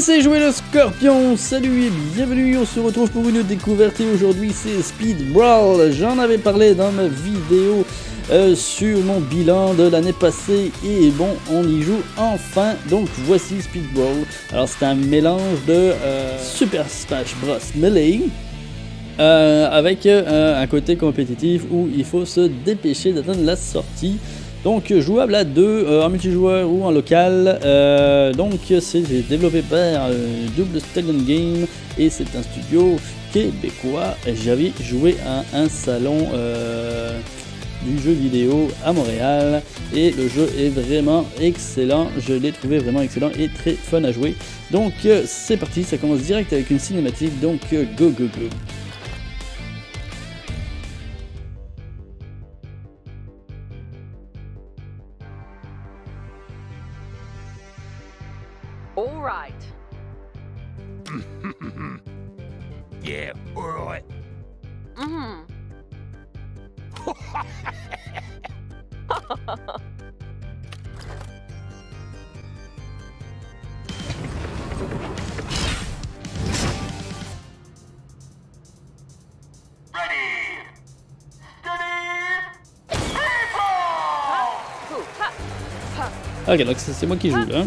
Laissez jouer le Scorpion, salut et bienvenue, on se retrouve pour une découverte et aujourd'hui c'est Speed Brawl. J'en avais parlé dans ma vidéo sur mon bilan de l'année passée et bon, on y joue enfin, donc voici Speed Brawl. Alors c'est un mélange de Super Smash Bros Melee avec un côté compétitif où il faut se dépêcher d'atteindre la sortie. Donc jouable à deux, en multijoueur ou en local, donc c'est développé par Double Stagon Game et c'est un studio québécois. J'avais joué à un salon du jeu vidéo à Montréal et le jeu est vraiment excellent, je l'ai trouvé vraiment excellent et très fun à jouer. Donc c'est parti, ça commence direct avec une cinématique, donc go go go. Yeah, alright. Ok, donc c'est moi qui joue là.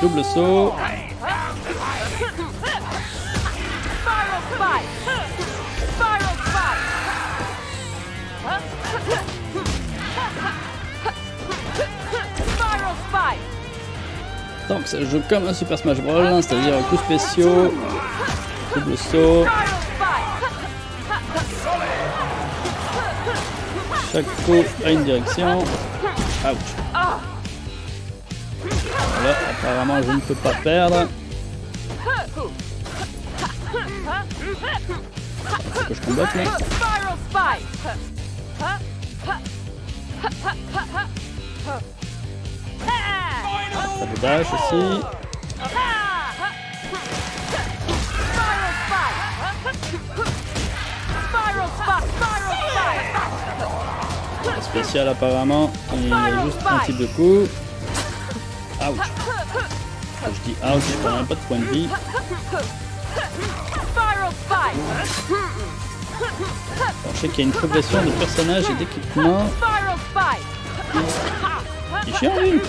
Double saut. Donc ça joue comme un Super Smash Bros, hein, c'est-à-dire coups spéciaux, double saut, chaque coup a une direction. Ouch. Voilà, apparemment je ne peux pas perdre. Faut que je combatte là. Ça me dash aussi. Le spécial apparemment, il y a juste un type de coup. Ouch. Quand je dis ouch, je n'ai même pas de point de vie. Alors, je sais qu'il y a une progression de personnages et d'équipements. Il est chiant lui.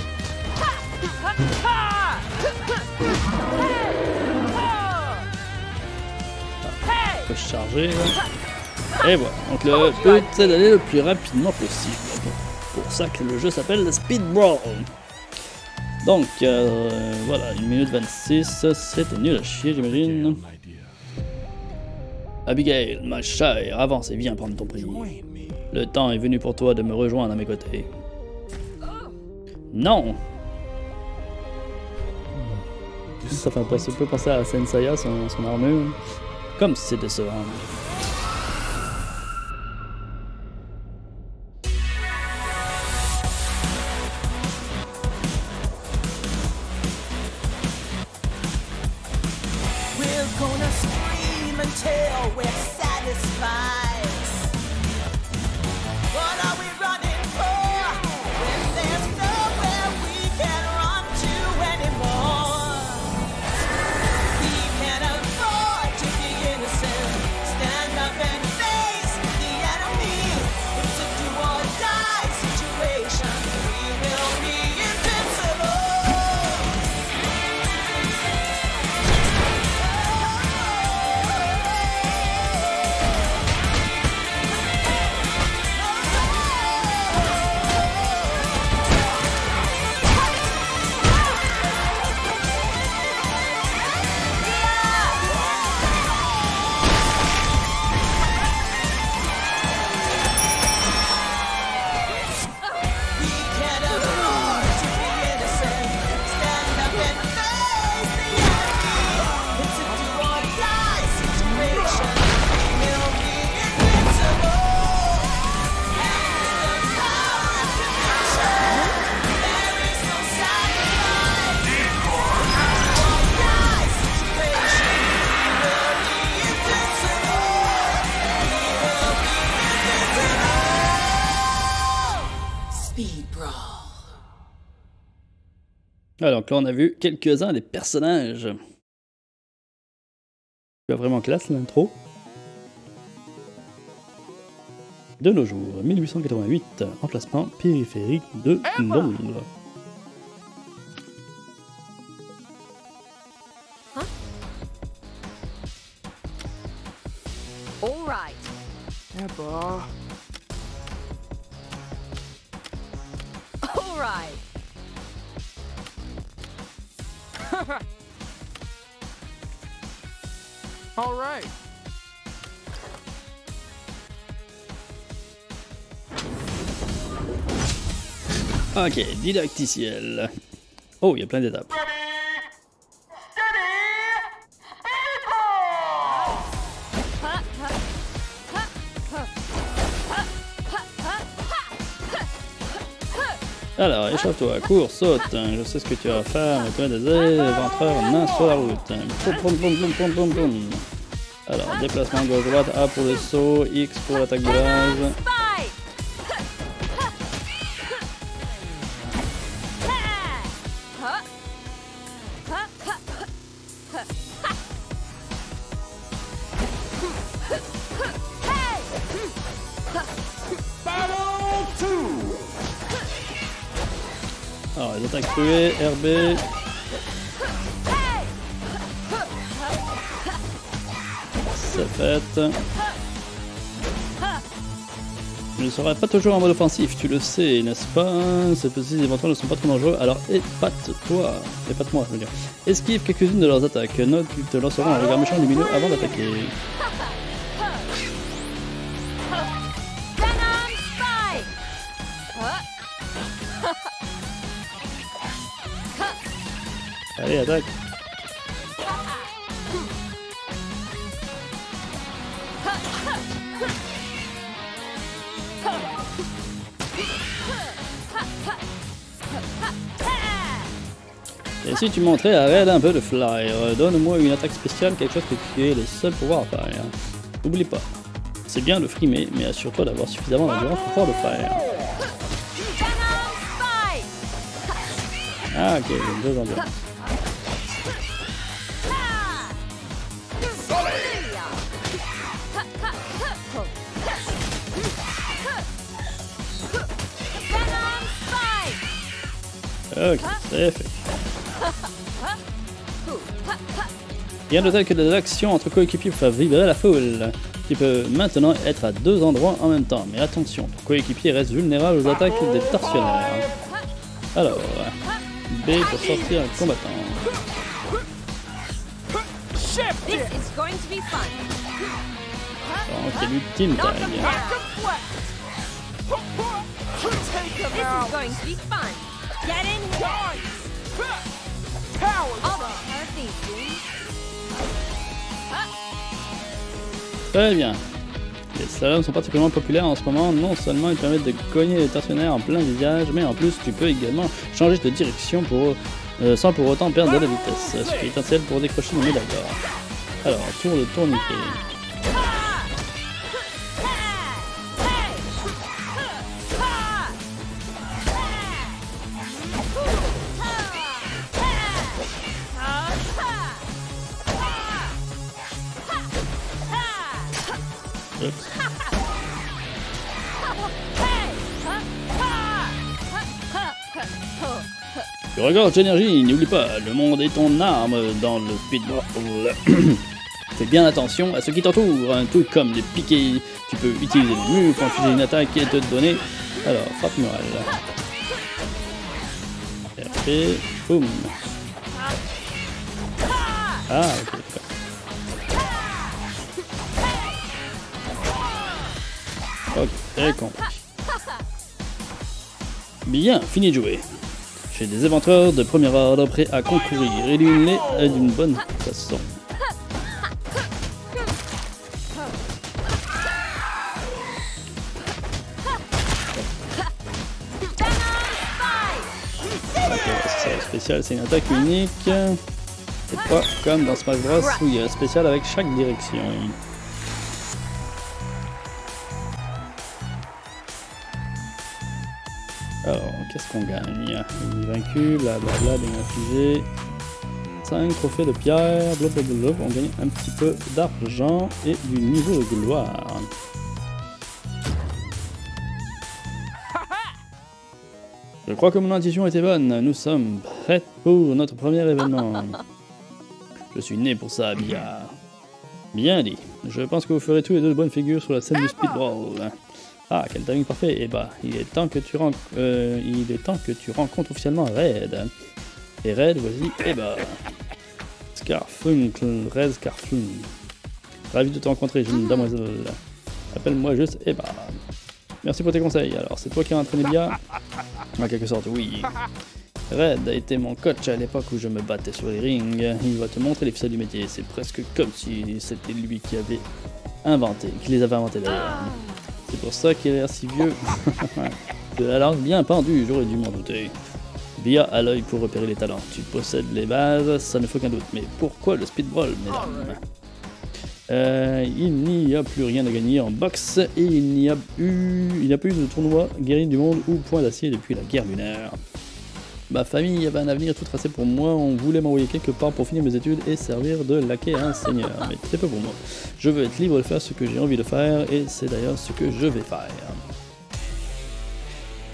On peut se charger là. Et voilà, donc le but c'est d'aller le plus rapidement possible. C'est pour ça que le jeu s'appelle Speed Brawl. Donc voilà, 1 minute 26, c'était nul à chier j'imagine. Abigail, ma chère, avance et viens prendre ton prix. Le temps est venu pour toi de me rejoindre à mes côtés. Non! Ça fait un peu penser à Sensaya, son armure. Comme c'est décevant. Ah, donc là on a vu quelques-uns des personnages. Tu as vraiment classe l'intro. De nos jours, 1888, emplacement périphérique de Londres. Ok, didacticiel. Oh, il y a plein d'étapes. Alors, échappe-toi, cours, saute. Je sais ce que tu vas faire, mais toi, des éventreurs, main sur la route. Boum, boum, boum, boum, boum, boum. Alors, déplacement gauche-droite, A pour le saut, X pour l'attaque de base. RB. C'est fait. Je ne serai pas toujours en mode offensif, tu le sais, n'est-ce pas? Ces petits éventuels ne sont pas trop dangereux, alors épate-toi. Épate-moi, je veux dire. Esquive quelques-unes de leurs attaques. Note qu'ils te lanceront un regard méchant lumineux avant d'attaquer. Allez, attaque. Et si tu montrais à Red un peu de flyer, donne-moi une attaque spéciale, quelque chose que tu es le seul pouvoir à faire. N'oublie pas, c'est bien de frimer, mais assure-toi d'avoir suffisamment d'endurance pour pouvoir le faire. Ah ok, deux endurance. Ok, c'est fait. Rien de tel que des actions entre coéquipiers pour faire vibrer la foule. Tu peux maintenant être à deux endroits en même temps, mais attention, ton coéquipier reste vulnérable aux attaques des tortionnaires. Alors, B pour sortir un combattant. Donc, c'est l'ultime tag. Get in here! Très bien. Les slaloms sont particulièrement populaires en ce moment. Non seulement ils permettent de cogner les tortionnaires en plein visage, mais en plus tu peux également changer de direction pour, sans pour autant perdre de la vitesse. Ce qui est essentiel pour décrocher une médaille d'or. Alors, tour de tourniquet. Tu regorges d'énergie, n'oublie pas, le monde est ton arme dans le Speed Brawl. Fais bien attention à ce qui t'entoure, un truc comme des piquets. Tu peux utiliser le mur pour infuser une attaque et te donner. Alors, frappe murale. RP, boum. Ah, ok. Ok, compris. Bien, fini de jouer. J'ai des éventeurs de premier ordre prêts à concourir. Élimine-les d'une bonne façon. Ok, c'est spécial, c'est une attaque unique. C'est pas comme dans Smash Bros où il y a un spécial avec chaque direction. Alors, qu'est-ce qu'on gagne? Vaincu, blablabla, bien infligé. 5 trophées de pierre, blablabla, on gagne un petit peu d'argent et du niveau de gloire. Je crois que mon intuition était bonne, nous sommes prêts pour notre premier événement. Je suis né pour ça, Bia. Bien dit, je pense que vous ferez tous les deux de bonnes figures sur la scène du Speed Brawl. Ah, quel timing parfait, et bah, il est temps que tu rencontres officiellement Red. Et Red, voici Eva. Scarfunkle, Red Scarfunkle. Ravi de te rencontrer, jeune damoiselle. Appelle-moi juste Eva. Merci pour tes conseils. Alors, c'est toi qui as entraîné Bia ? En quelque sorte, oui. Red a été mon coach à l'époque où je me battais sur les rings. Il va te montrer les ficelles du métier. C'est presque comme si c'était lui qui les avait inventés d'ailleurs. C'est pour ça qu'il a l'air si vieux. De la langue bien pendue, j'aurais dû m'en douter. Bia a l'œil pour repérer les talents. Tu possèdes les bases, ça ne fait aucun doute. Mais pourquoi le Speed Brawl, mesdames? Il n'y a plus rien à gagner en boxe et il n'y a pas eu de tournoi guerrier du monde ou point d'acier depuis la guerre lunaire. Ma famille avait un avenir tout tracé pour moi, on voulait m'envoyer quelque part pour finir mes études et servir de laquais à un seigneur, mais c'est peu pour moi. Je veux être libre de faire ce que j'ai envie de faire et c'est d'ailleurs ce que je vais faire.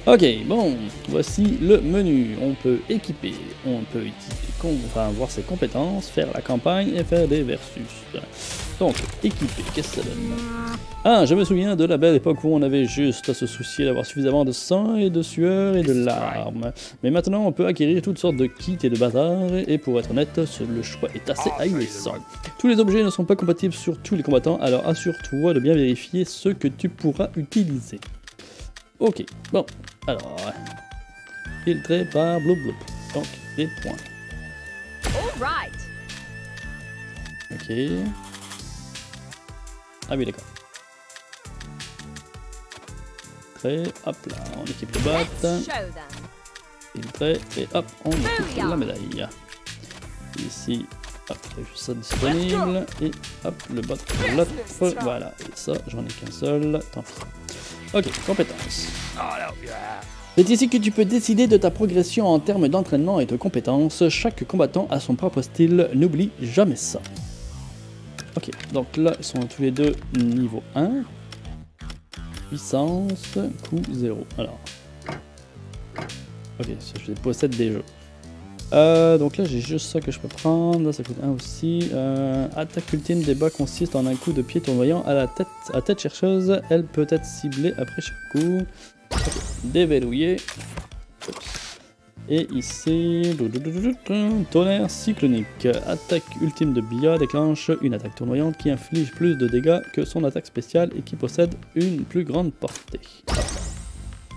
Ok, bon, voici le menu. On peut équiper, on peut voir ses compétences, faire la campagne et faire des versus. Donc, équiper, qu'est-ce que ça donne? Ah, je me souviens de la belle époque où on avait juste à se soucier d'avoir suffisamment de sang et de sueur et de larmes. Mais maintenant, on peut acquérir toutes sortes de kits et de bazar, et pour être honnête, le choix est assez ahurissant. Tous les objets ne sont pas compatibles sur tous les combattants, alors assure-toi de bien vérifier ce que tu pourras utiliser. Ok, bon, alors, filtré par blub blub, donc des points. Alright. Ok. Ah oui, d'accord. Filtré, hop là, on équipe le bot. Filtré, et hop, on équipe la médaille. Ici, hop, il y a juste ça disponible, et hop, le bot, l'autre, voilà, et ça, j'en ai qu'un seul, tant pis. Ok, compétences. C'est ici que tu peux décider de ta progression en termes d'entraînement et de compétences. Chaque combattant a son propre style, n'oublie jamais ça. Ok, donc là, ils sont tous les deux niveau 1. Puissance, coût 0. Alors. Ok, je possède des jeux. Donc là, j'ai juste ça que je peux prendre. Là, ça coûte 1 aussi. Attaque ultime des bas consiste en un coup de pied tournoyant à tête chercheuse. Elle peut être ciblée après chaque coup. Okay. Déverrouillée. Et ici, tonnerre cyclonique. Attaque ultime de Bia déclenche une attaque tournoyante qui inflige plus de dégâts que son attaque spéciale et qui possède une plus grande portée.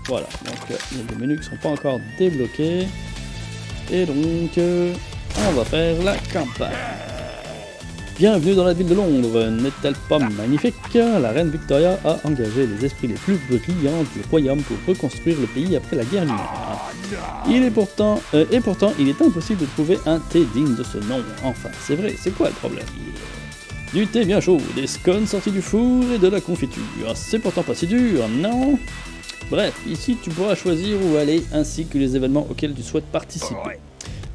Voilà, donc les menus qui ne sont pas encore débloqués. Et donc, on va faire la campagne. Bienvenue dans la ville de Londres, n'est-elle pas magnifique? La reine Victoria a engagé les esprits les plus brillants du royaume pour reconstruire le pays après la guerre lunaire. Et pourtant, il est impossible de trouver un thé digne de ce nom. Enfin, c'est vrai, c'est quoi le problème? Du thé bien chaud, des scones sortis du four et de la confiture. C'est pourtant pas si dur, non? Bref, ici tu pourras choisir où aller ainsi que les événements auxquels tu souhaites participer.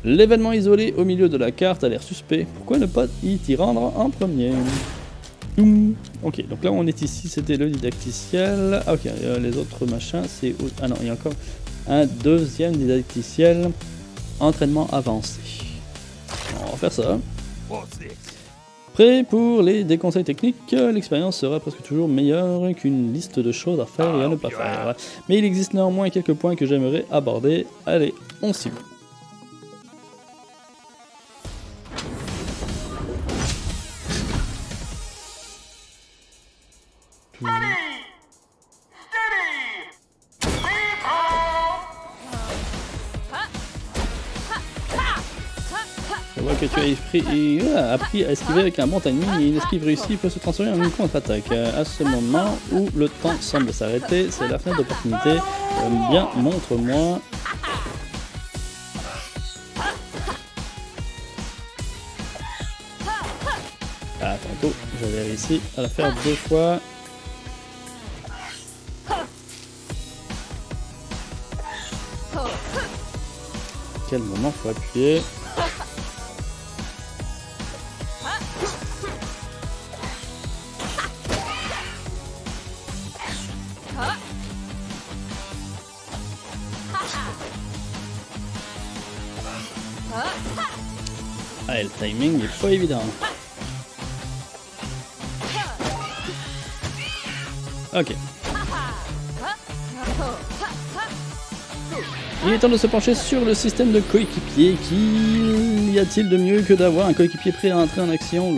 L'événement isolé au milieu de la carte a l'air suspect, pourquoi ne pas t'y rendre en premier? Ok, donc là on est ici, c'était le didacticiel. Ah, ok, les autres machins c'est... Ah non, il y a encore un deuxième didacticiel, entraînement avancé. On va faire ça. Prêt pour les déconseils techniques, l'expérience sera presque toujours meilleure qu'une liste de choses à faire et à ne pas faire. Mais il existe néanmoins quelques points que j'aimerais aborder. Allez, on s'y va. Que tu as appris à esquiver avec un bon timing et une esquive réussie peut se transformer en une contre-attaque. À ce moment où le temps semble s'arrêter, c'est la fenêtre d'opportunité. Bien, montre-moi. Ah, tantôt, j'avais réussi à la faire deux fois. Quel moment faut appuyer? Ah, et le timing n'est pas évident. Ok. Il est temps de se pencher sur le système de coéquipier. Qui y a-t-il de mieux que d'avoir un coéquipier prêt à entrer en action?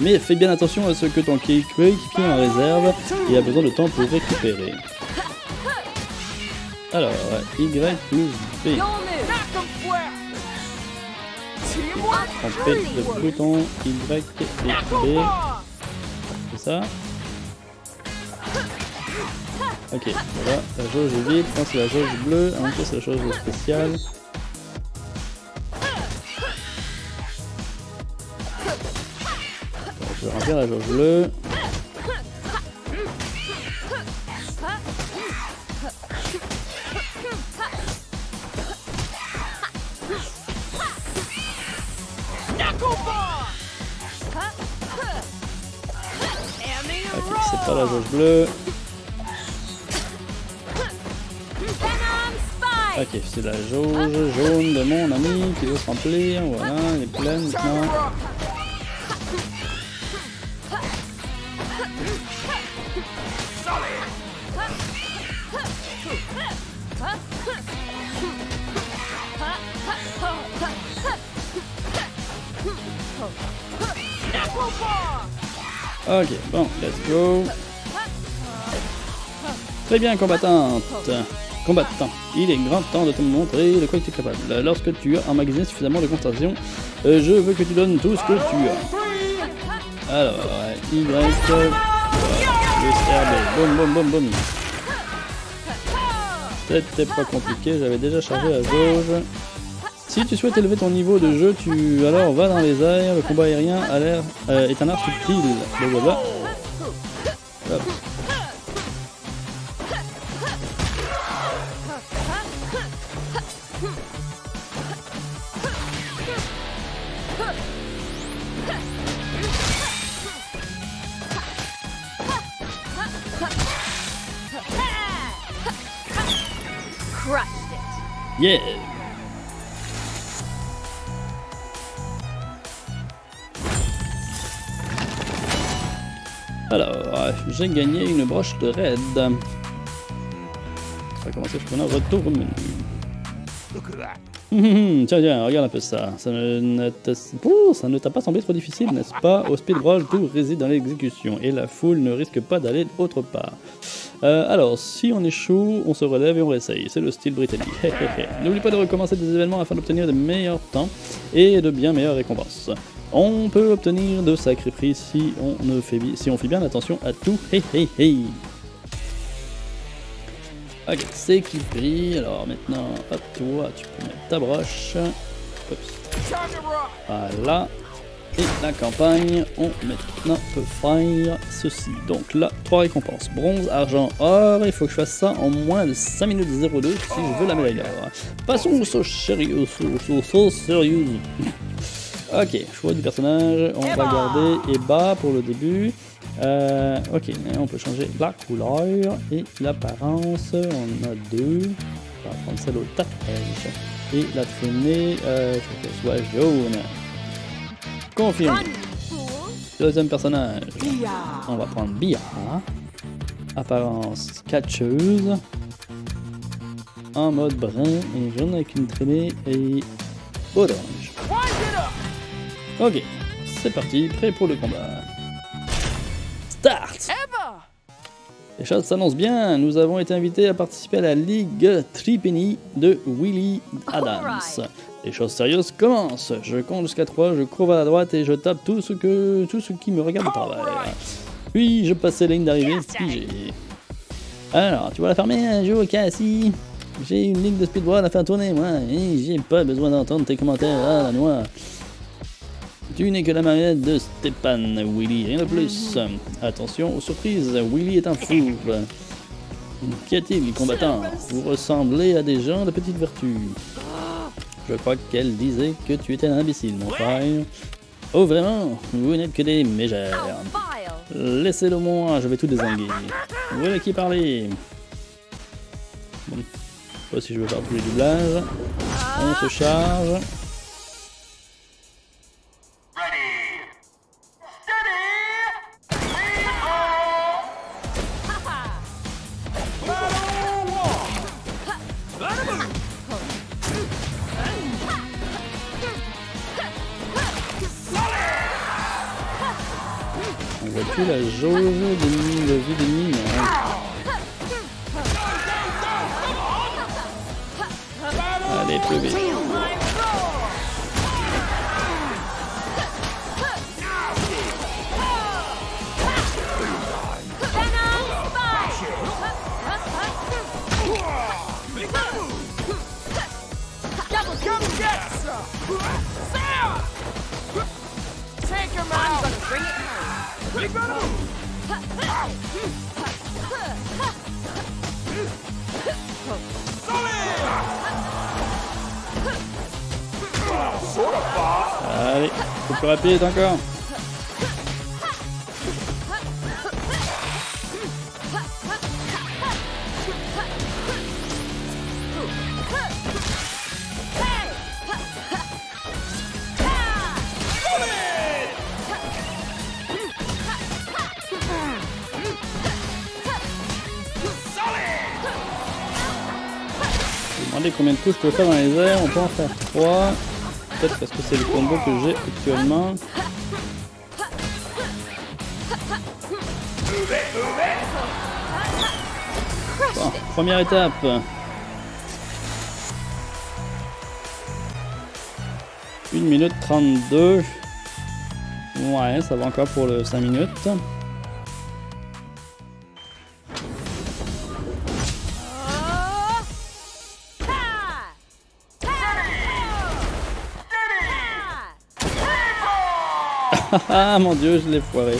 Mais fais bien attention à ce que ton coéquipier en réserve et a besoin de temps pour récupérer. Alors, Y plus B. On pète le bouton Y et B. C'est ça. Ok, voilà, la jauge vide, je pense que c'est la jauge bleue, en même temps c'est la jauge spéciale. Je vais remplir la jauge bleue. Ok, c'est pas la jauge bleue. Ok, c'est la jauge jaune de mon ami qui veut se remplir, voilà, elle est pleine maintenant. Ok, bon, let's go. Très bien, combattante. Combattant, il est grand temps de te montrer de quoi tu es capable. Lorsque tu as emmagasiné suffisamment de concentration, je veux que tu donnes tout ce que tu as. Alors, Y, voilà, le CRB, boum, boum, boum, boum. C'était pas compliqué, j'avais déjà chargé la jauge. Si tu souhaites élever ton niveau de jeu, tu alors va dans les airs. Le combat aérien à l'air est un art subtil. Blablabla. Hop. Yeah. Alors, j'ai gagné une broche de raid. On va commencer par un retour au menu. Tiens, tiens, regarde un peu ça. Ça ne t'a pas semblé trop difficile, n'est-ce pas? Au Speed Brawl, tout réside dans l'exécution et la foule ne risque pas d'aller autre part. Alors, si on échoue, on se relève et on réessaye. C'est le style britannique. N'oublie pas de recommencer des événements afin d'obtenir de meilleurs temps et de bien meilleures récompenses. On peut obtenir de sacrés prix si on fait bien attention à tout. Ok, c'est qui brille. Alors maintenant, hop, toi, tu peux mettre ta broche. Oups. Voilà. Et la campagne, on maintenant peut faire ceci. Donc là, 3 récompenses. Bronze, argent, or. Il faut que je fasse ça en moins de 5 minutes 02 si je veux la médaille d'or. Passons au sérieux. Ok, choix du personnage. On va garder Eva pour le début. Ok, on peut changer la couleur et l'apparence. On a deux. On va prendre celle au tatouage. Et la traînée, je veux qu'elle soit jaune. Confirme. Deuxième personnage. On va prendre Bia. Apparence catcheuse. En mode brun et jaune avec une traînée et orange. Ok, c'est parti, prêt pour le combat. Start! Les choses s'annoncent bien. Nous avons été invités à participer à la Ligue Tripini de Willy Adams. Les choses sérieuses commencent. Je compte jusqu'à 3, je cours à la droite et je tape tout ce qui me regarde de travers. Puis je passe la ligne d'arrivée figée. Alors, tu vas la fermer un jour, Cassie. J'ai une ligne de speedball à faire tourner, moi, et j'ai pas besoin d'entendre tes commentaires à la noix. Tu n'es que la marionnette de Stéphane, Willy, rien de plus. Attention aux surprises, Willy est un fou. Qu'y a-t-il, les combattants? Vous ressemblez à des gens de petite vertu. Je crois qu'elle disait que tu étais un imbécile, mon frère. Oh vraiment? Vous n'êtes que des mégères. Laissez-le moi, je vais tout désinguer. Vous voulez qui parler? Bon, je sais pas si je veux faire tous les doublages. On se charge. plus la jauge de vie des mines. Allez, plus vite. Allez, c'est plus rapide encore. Regardez combien de coups je peux faire dans les airs, on peut en faire 3. Peut-être parce que c'est le combo que j'ai actuellement. Bon, première étape. Une minute 32. Ouais, ça va encore pour le 5 minutes. Ah mon dieu, je l'ai foiré.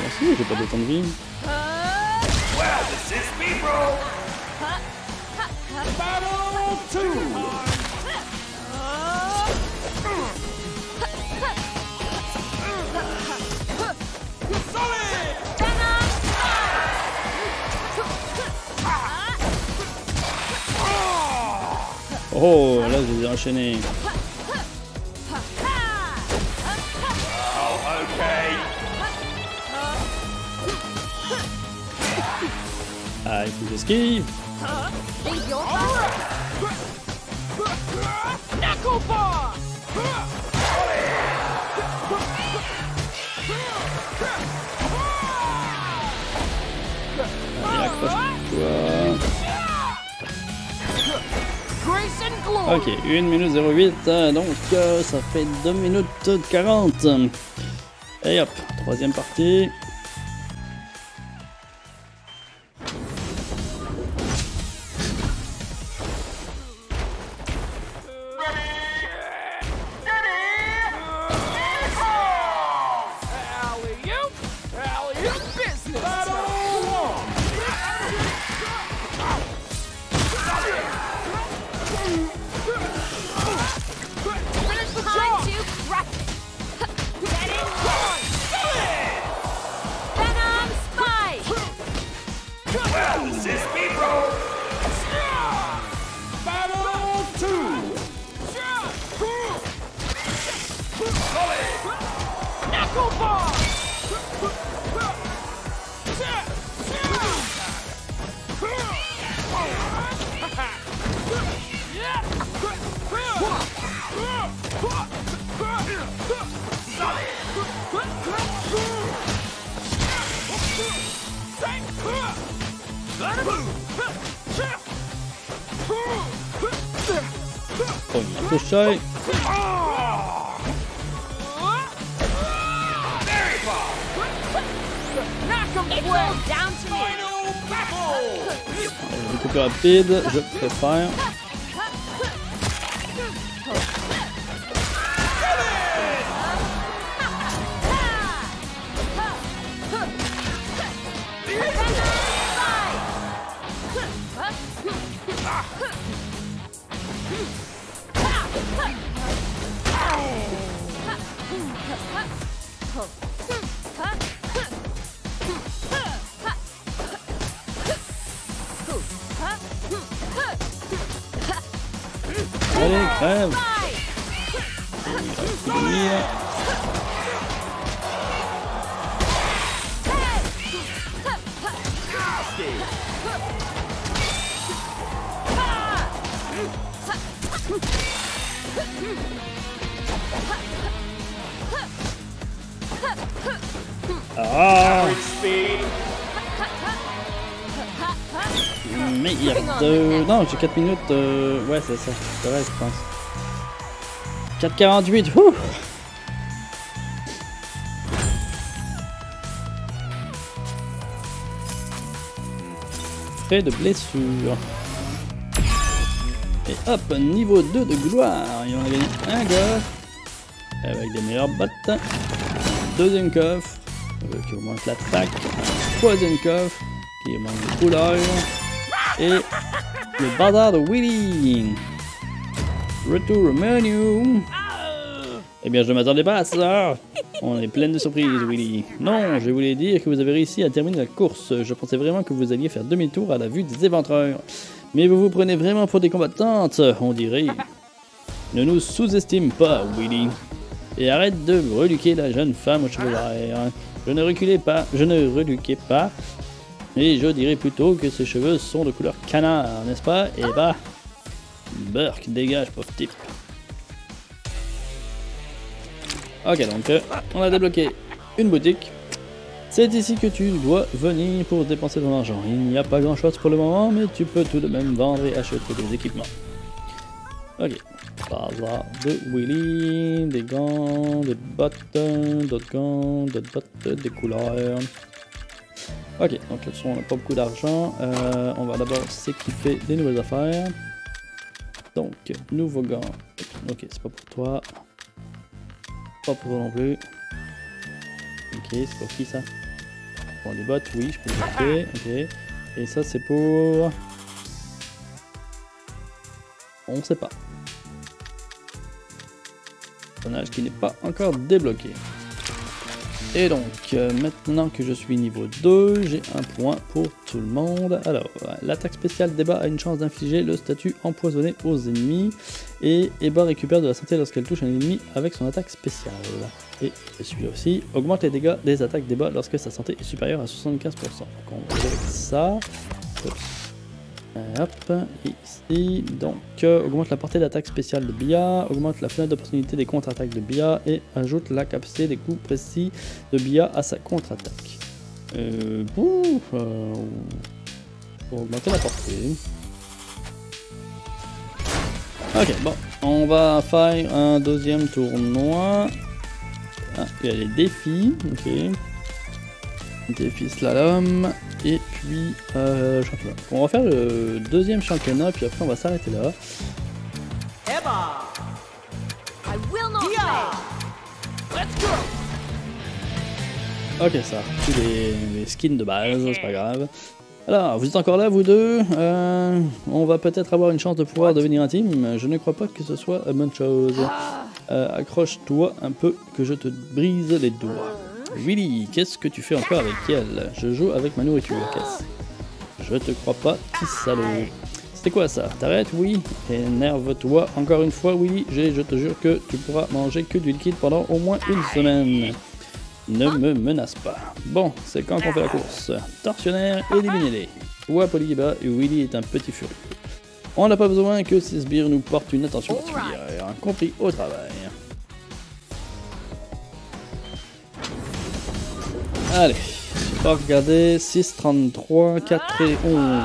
Merci, j'ai pas de temps de vie. Wow, this is Speed Brawl. Battle 2. Oh, là je les ai enchaînés. Ah, il faut que j'esquive. Ok, 1 minute 08, donc ça fait 2 minutes 40. Et hop, troisième partie. Touché. Je coupe rapide, je préfère. Allez, crève. Ah! Merde! Non, j'ai 4 minutes. Ouais, c'est ça. C'est vrai, je pense. 4,48. Ouh! Trait de blessure. Et hop, niveau 2 de gloire. Et on a gagné un coffre. Avec des meilleures bottes. Deuxième coffre. Qui augmente l'attaque. Troisième coffre. Qui augmente les couleurs. Et le bazar de Willy. Retour au menu. Eh bien, je ne m'attendais pas à ça. On est plein de surprises, Willy. Non, je voulais dire que vous avez réussi à terminer la course. Je pensais vraiment que vous alliez faire demi-tour à la vue des éventreurs. Mais vous vous prenez vraiment pour des combattantes, on dirait. Ne nous sous-estime pas, Willy. Et arrête de reluquer la jeune femme aux cheveux verts. Je ne reluquais pas. Et je dirais plutôt que ses cheveux sont de couleur canard, n'est-ce pas? Eh bah... Burke, dégage, pauvre type. Ok, donc on a débloqué une boutique. C'est ici que tu dois venir pour dépenser ton argent. Il n'y a pas grand chose pour le moment, mais tu peux tout de même vendre et acheter des équipements. Ok, bazar de Willy, des gants, des bottes, d'autres gants, d'autres bottes, des couleurs. Ok, donc là-dessus on n'a pas beaucoup d'argent. On va d'abord s'équiper des nouvelles affaires. Donc, nouveau gant. Ok, c'est pas pour toi. Pas pour eux non plus. Ok, c'est pour qui ça? Pour les bottes, oui, je peux les porter. Ok. Et ça, c'est pour... On sait pas. Personnage qui n'est pas encore débloqué. Et donc, maintenant que je suis niveau 2, j'ai un point pour tout le monde. Alors, l'attaque spéciale d'Eba a une chance d'infliger le statut empoisonné aux ennemis. Et Eba récupère de la santé lorsqu'elle touche un ennemi avec son attaque spéciale. Et celui-là aussi augmente les dégâts des attaques d'Eba lorsque sa santé est supérieure à 75%. Donc on va avec ça. Hop, ici, donc augmente la portée d'attaque spéciale de Bia, augmente la fenêtre d'opportunité des contre-attaques de Bia et ajoute la capacité des coups précis de Bia à sa contre-attaque. Pour augmenter la portée. Ok, bon, on va faire un deuxième tournoi. Ah, il y a les défis, ok. Défi slalom et puis championnat. On va faire le deuxième championnat puis après on va s'arrêter là. Eva. I will not play. Let's go. Ok, ça tous les skins de base, c'est pas grave. Alors vous êtes encore là vous deux, on va peut-être avoir une chance de pouvoir devenir intime. Je ne crois pas que ce soit une bonne chose. Accroche-toi un peu que je te brise les doigts. Willy, qu'est-ce que tu fais encore avec elle? Je joue avec ma nourriture, casse. Je te crois pas, petit salaud. C'était quoi ça? T'arrêtes, oui? Énerve-toi encore une fois, Willy. Je te jure que tu pourras manger que du liquide pendant au moins une semaine. Ne me menace pas. Bon, c'est quand qu'on fait la course. Tortionnaire, éliminez-les. Ou Polyba, Willy est un petit furieux. On n'a pas besoin que ces sbires nous portent une attention particulière. Compris au travail. Allez, j'ai pas regardé, 6, 33, 4 et 11.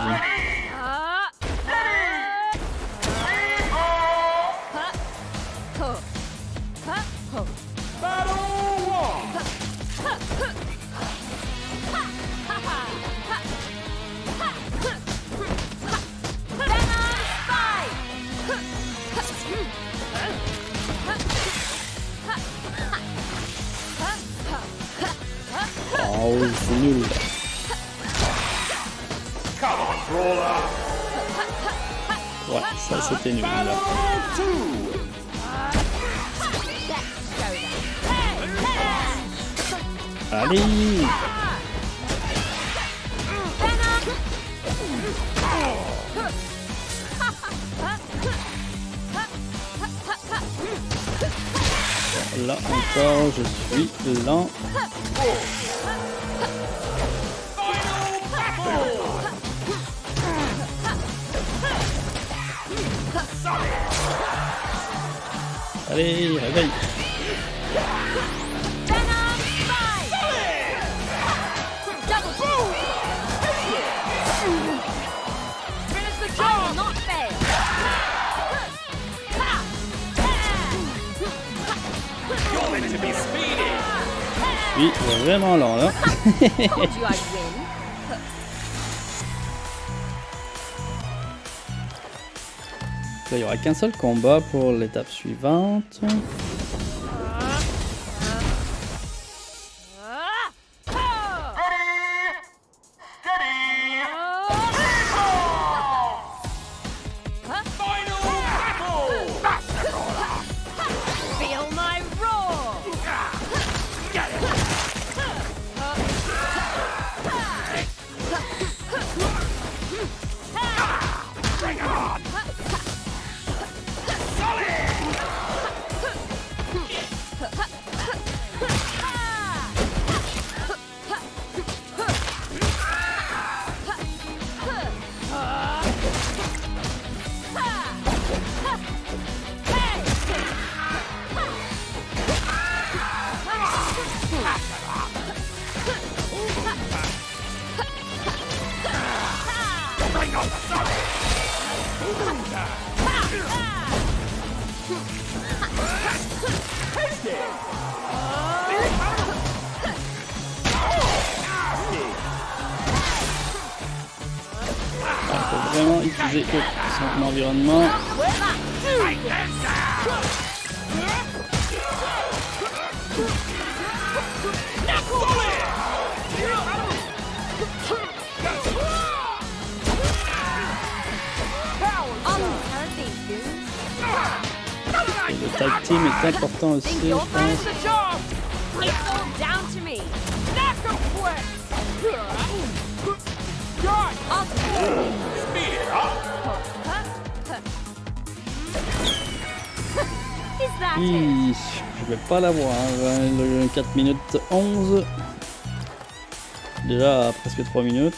Oh, c'est nul. Ouais, ça c'était nul. Là. Allez! Là encore, je suis lent. Allez, réveille. Oui, vraiment lent là. Il n'y aura qu'un seul combat pour l'étape suivante. Son environnement. Le tag team est important aussi, je pense. Hi, je vais pas l'avoir, hein, le 4 minutes 11. Déjà presque 3 minutes.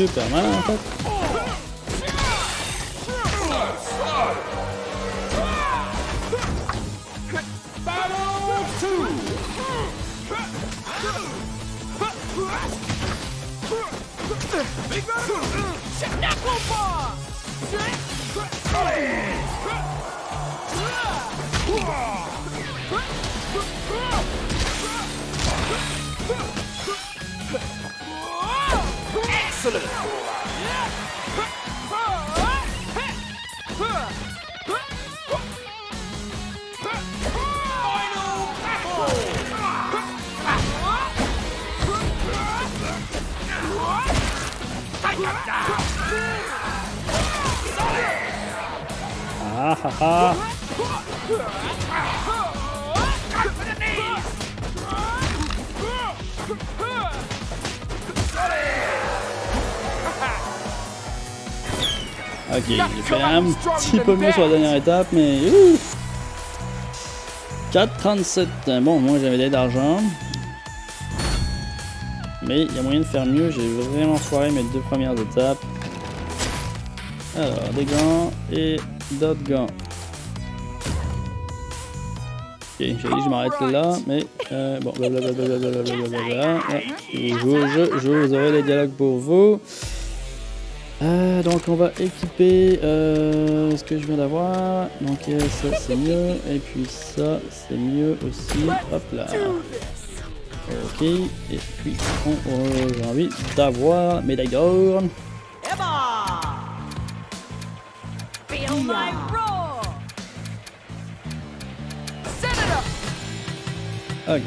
Super mal en fait. Ah ah ah. Ok, j'ai fait un petit peu mieux sur la dernière étape, mais 4,37. Bon, moi j'avais de l'argent. Mais il y a moyen de faire mieux, j'ai vraiment foiré mes deux premières étapes. Alors, des gants et d'autres gants. Ok, j'ai dit que je m'arrête là, mais bon, blablabla. Je vous aurai les dialogues pour vous. Donc on va équiper ce que je viens d'avoir, donc ça c'est mieux, et puis ça c'est mieux aussi, hop là. Ok, et puis j'ai envie d'avoir médaille d'or. Ok,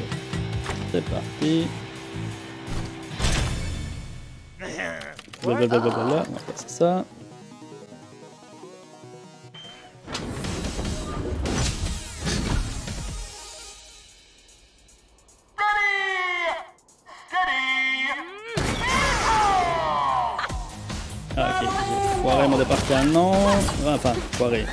c'est parti. Blablabla, on va passer ça. Non, enfin, foiré.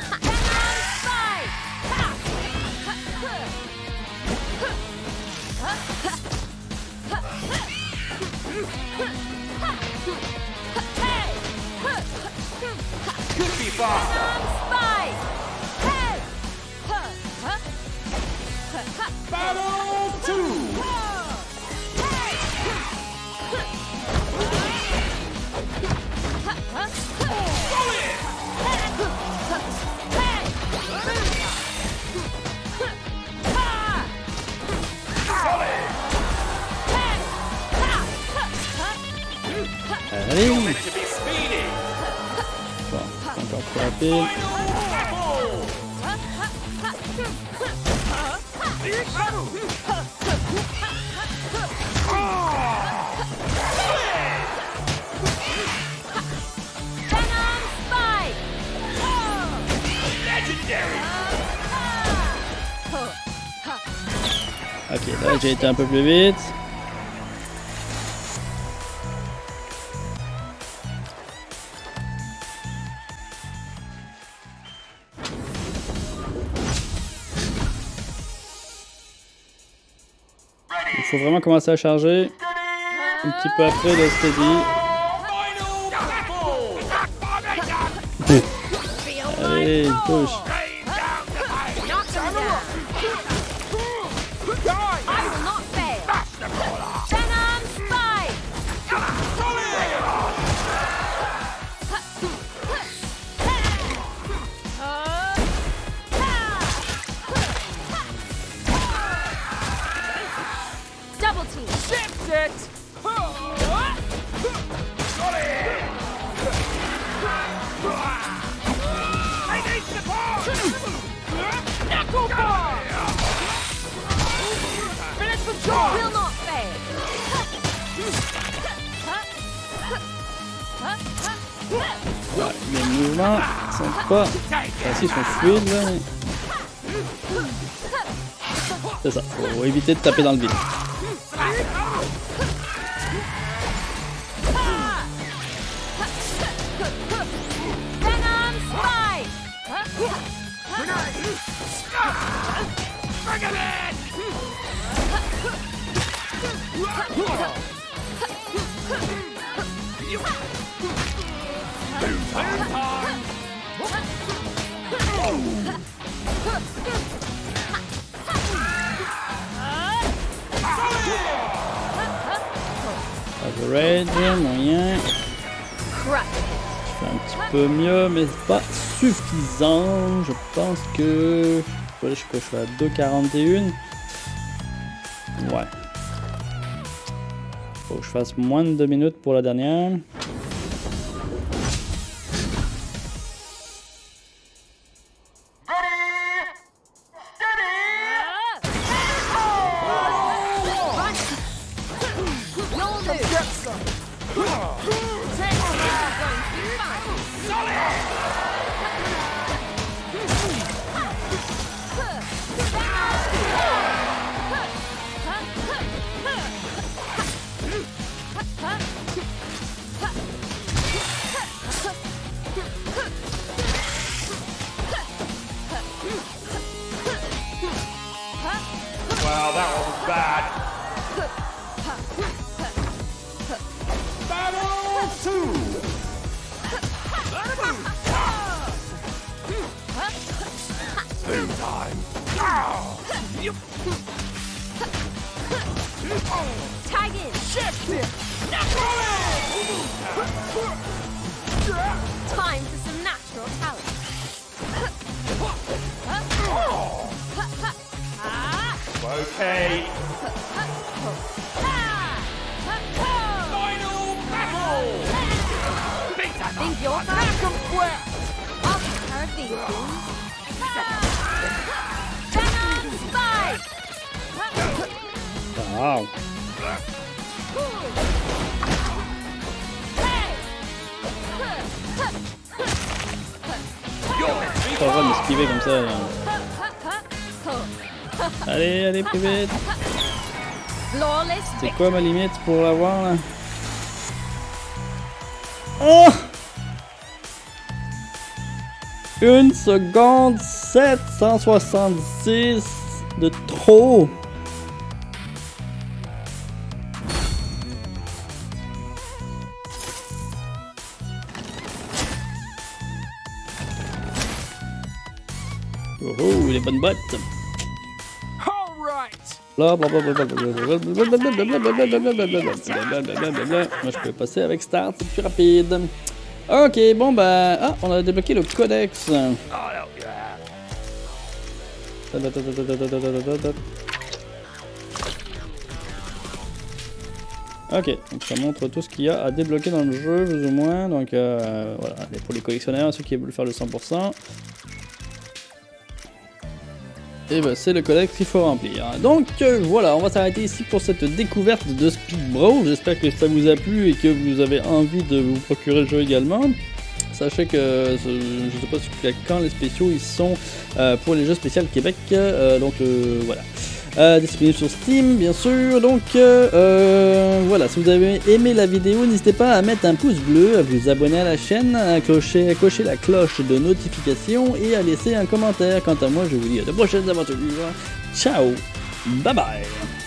Allez, bon, encore plus rapide. Ok, là j'ai été un peu plus vite. Faut vraiment commencer à charger un petit peu après le steady. Allez, push. Ouais, les mouvements sont pas. Enfin, si, ils sont fluides là. C'est ça, faut éviter de taper dans le vide. Average, moyen. Je fais un petit peu mieux, mais c'est pas suffisant. Je pense que je suis à 2,41. Ouais. Faut que je fasse moins de 2 minutes pour la dernière. Okay. think you'll find somewhere. I'll be perfect. Turn on spike. Wow. Hey. Pas le droit de m'esquiver comme ça. Là. Allez, allez, plus vite. C'est quoi ma limite pour l'avoir là? Oh! 1 seconde 766 de trop! Oh oh, les bonnes bottes! Moi je peux passer avec Start, c'est plus rapide. Ok, bon bah. Ah, on a débloqué le codex. Ok, donc ça montre tout ce qu'il y a à débloquer dans le jeu, plus ou moins. Donc voilà, pour les collectionneurs, ceux qui veulent faire le 100%. Et bah c'est le codex qu'il faut remplir. Donc voilà, on va s'arrêter ici pour cette découverte de Speed Brawl. J'espère que ça vous a plu et que vous avez envie de vous procurer le jeu également. Sachez que je ne sais pas jusqu'à quand les spéciaux ils sont pour les jeux spéciaux Québec. Donc voilà. Disponible sur Steam bien sûr, donc voilà, si vous avez aimé la vidéo n'hésitez pas à mettre un pouce bleu, à vous abonner à la chaîne, à cocher la cloche de notification et à laisser un commentaire. Quant à moi je vous dis à de prochaines aventures, ciao, bye bye.